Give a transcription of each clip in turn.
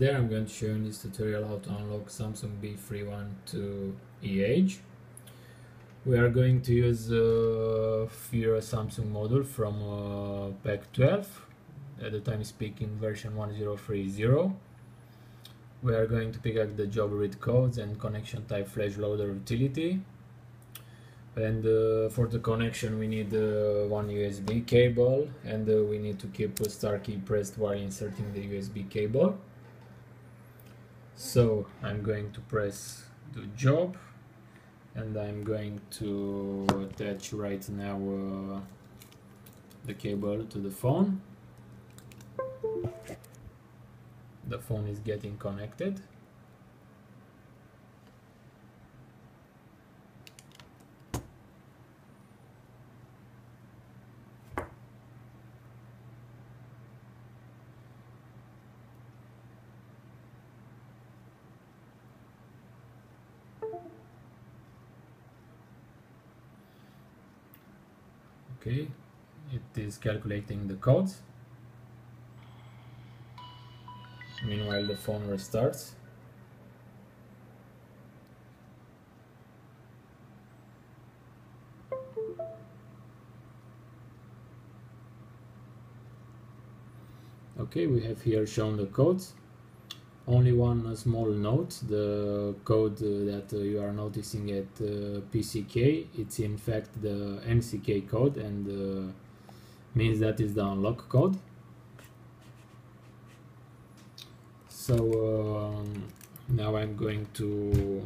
There I'm going to show you in this tutorial how to unlock Samsung B312EH. We are going to use Furio Samsung module from pack12, at the time speaking version 1030. We are going to pick up the job read codes and connection type flash loader utility. And for the connection we need one USB cable, and we need to keep the star key pressed while inserting the USB cable. So I'm going to press the job, and I'm going to attach right now the cable to the phone. The phone is getting connected. Okay, it is calculating the codes. Meanwhile, the phone restarts. Okay, we have here shown the codes. Only one small note: the code that you are noticing at PCK, it's in fact the MCK code, and means that is the unlock code. So now I'm going to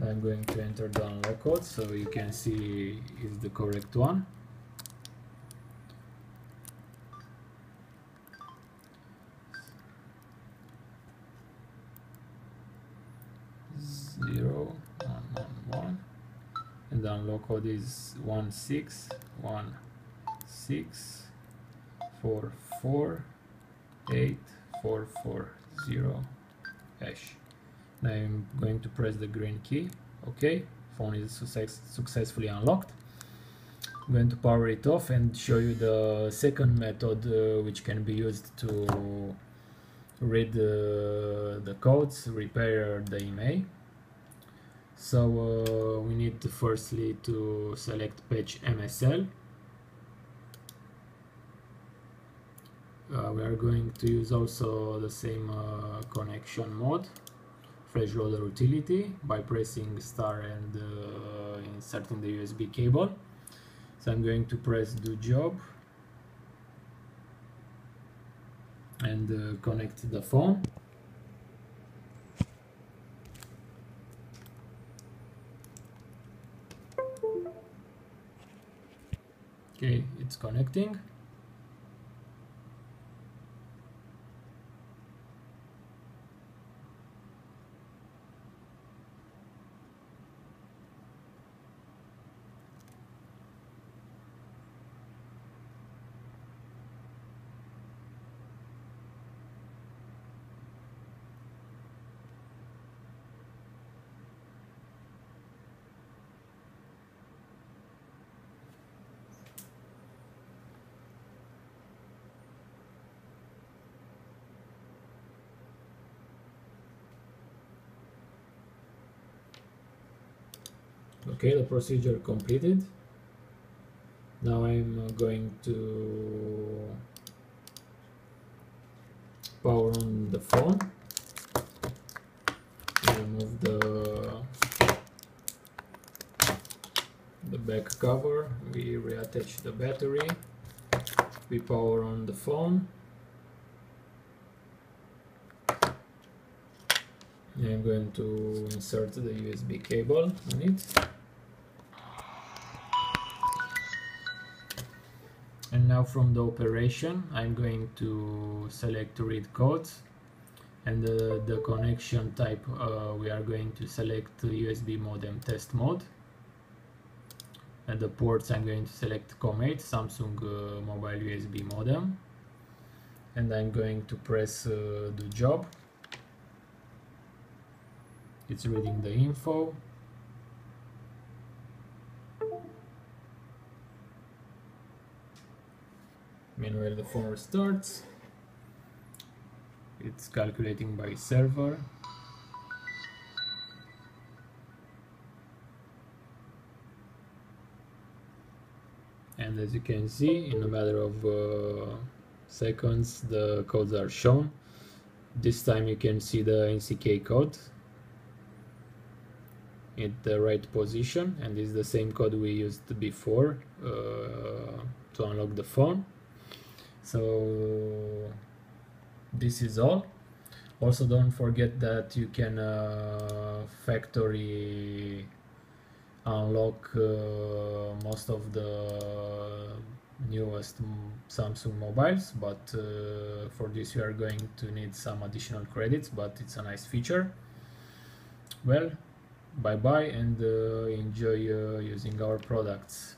enter the unlock code, so you can see it's the correct one. And the unlock code is 161644844#. Now I'm going to press the green key. Okay, phone is successfully unlocked. I'm going to power it off and show you the second method which can be used to read the codes, repair the IMEI. So we need to firstly to select patch MSL. We are going to use also the same connection mode, flash loader utility, by pressing star and inserting the USB cable. So I'm going to press do job and connect the phone. Okay, it's connecting. Okay, the procedure completed. Now I'm going to power on the phone, remove the back cover, we reattach the battery, we power on the phone. I'm going to insert the USB cable on it. And now from the operation I'm going to select read codes, and the connection type we are going to select USB modem test mode, and the ports I'm going to select COM8 Samsung mobile USB modem, and I'm going to press do job. It's reading the info. Meanwhile, the phone restarts. it's calculating by server. And as you can see, in a matter of seconds, the codes are shown. This time you can see the NCK code in the right position, and it's the same code we used before to unlock the phone. So this is all. Also, don't forget that you can factory unlock most of the newest Samsung mobiles, but for this you are going to need some additional credits, but it's a nice feature. Well, bye bye, and enjoy using our products.